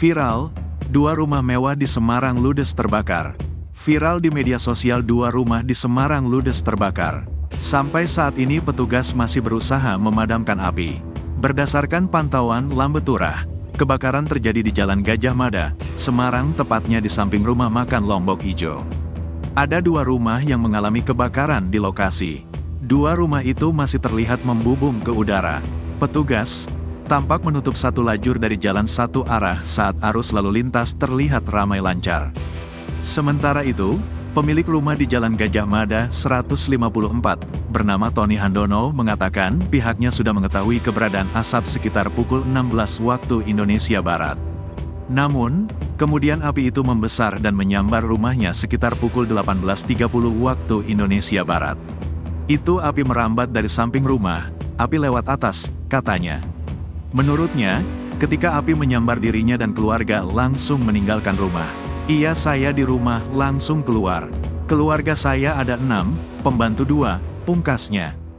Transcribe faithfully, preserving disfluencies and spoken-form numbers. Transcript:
Viral, dua rumah mewah di Semarang ludes terbakar. Viral di media sosial, dua rumah di Semarang ludes terbakar. Sampai saat ini petugas masih berusaha memadamkan api. Berdasarkan pantauan Lambeturah, kebakaran terjadi di Jalan Gajah Mada, Semarang, tepatnya di samping rumah makan Lombok Ijo. Ada dua rumah yang mengalami kebakaran di lokasi. Dua rumah itu masih terlihat membubung ke udara. Petugas tampak menutup satu lajur dari jalan satu arah saat arus lalu lintas terlihat ramai lancar. Sementara itu, pemilik rumah di Jalan Gajah Mada seratus lima puluh empat, bernama Tony Handono, mengatakan pihaknya sudah mengetahui keberadaan asap sekitar pukul enam belas waktu Indonesia Barat. Namun, kemudian api itu membesar dan menyambar rumahnya sekitar pukul delapan belas tiga puluh waktu Indonesia Barat. Itu api merambat dari samping rumah, api lewat atas, katanya. Menurutnya, ketika api menyambar dirinya dan keluarga langsung meninggalkan rumah. Iya, saya di rumah langsung keluar. Keluarga saya ada enam, pembantu dua, pungkasnya.